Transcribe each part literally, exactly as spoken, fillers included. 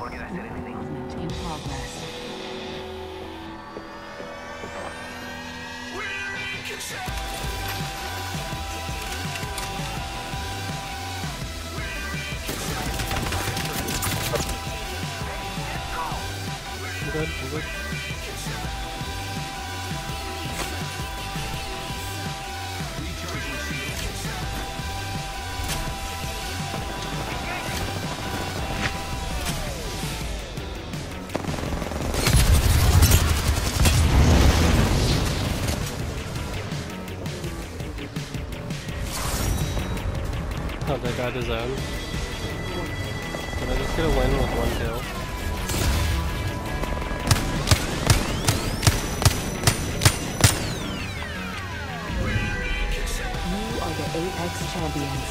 We're gonna set everything. Movement in progress. We're in control! Good, good. Oh, that got his own. Did I just get a win with one kill? Apex champions.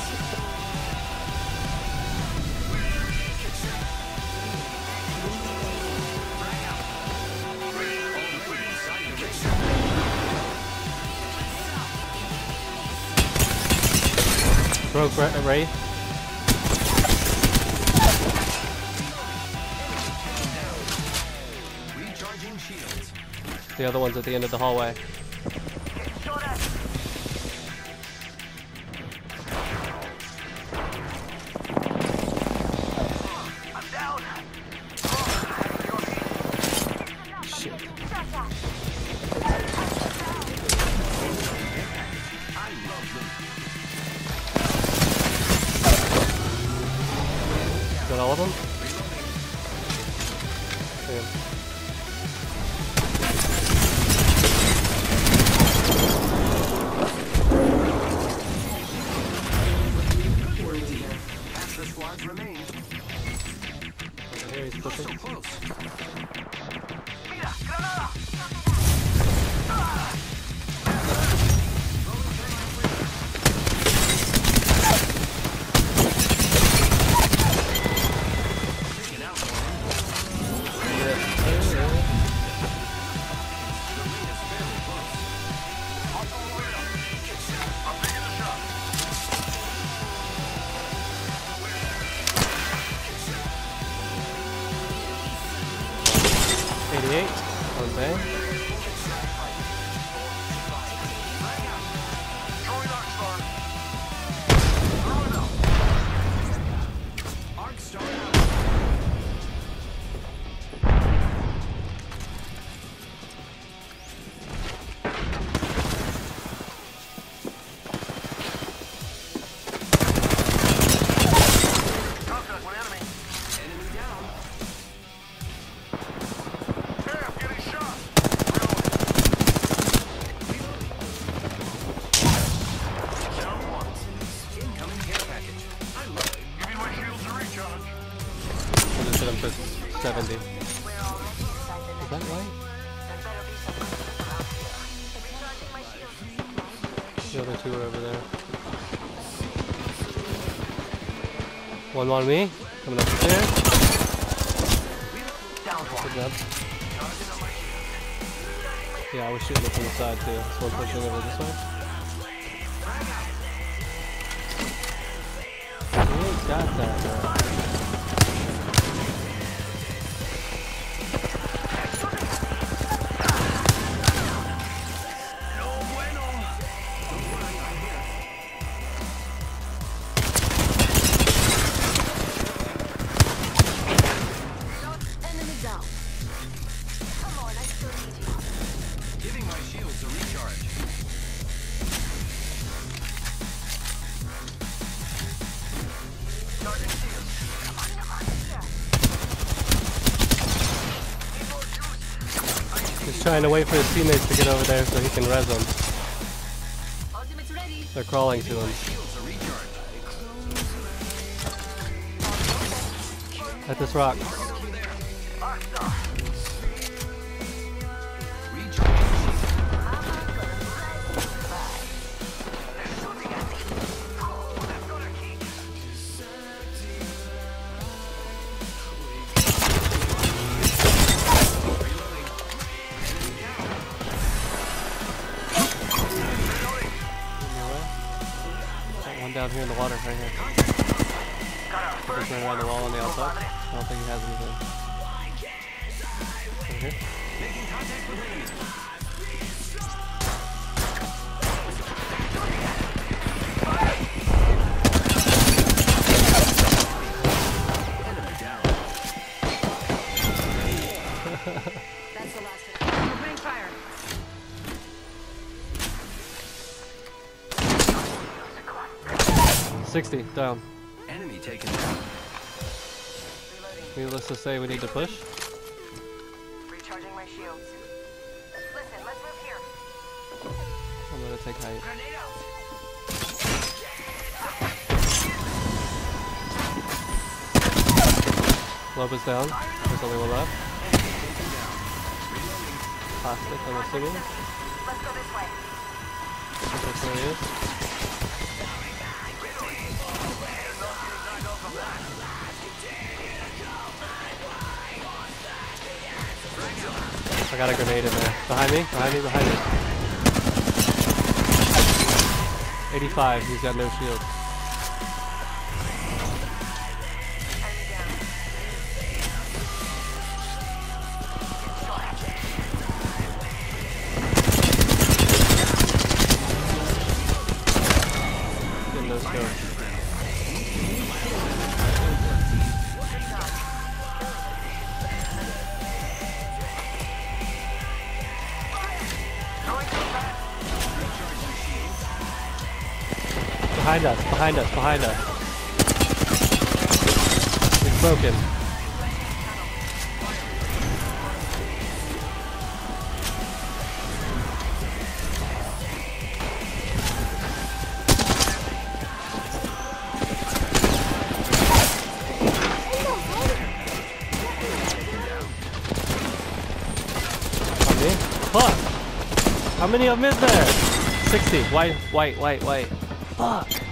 Broke Wraith. Recharging shields. The other one's at the end of the hallway. All of them? Damn. We're deep. Half the squads remain. There he's pushing. So close. eighty-eight, okay. seventy. Is that right? The other two are over there. One on me. Coming up the stairs. Good job. Yeah, I was shooting it from the side too. This one pushing over this one. You ain't got that, bro. Trying to wait for his teammates to get over there so he can res them. They're crawling to him. At this rock. Down here in the water, right here. He's going around the wall on the outside. I don't think he has anything. Okay. That's the last one. Opening fire. sixty, down. Enemy taken down. Needless to say, we need to push. Recharging my shields. Listen, let's move here. I'm gonna take height. Grenade out. Lob is down. There's only one left. Plastic, I'm assuming. Let's go this way. That's where he is. I got a grenade in there. Behind me, behind me, behind me. eighty-five, he's got no shield. Get no shield. Behind us, behind us, behind us. It's broken. On me? Fuck! How many of them is there? sixty. White, white, white, white. Fuck!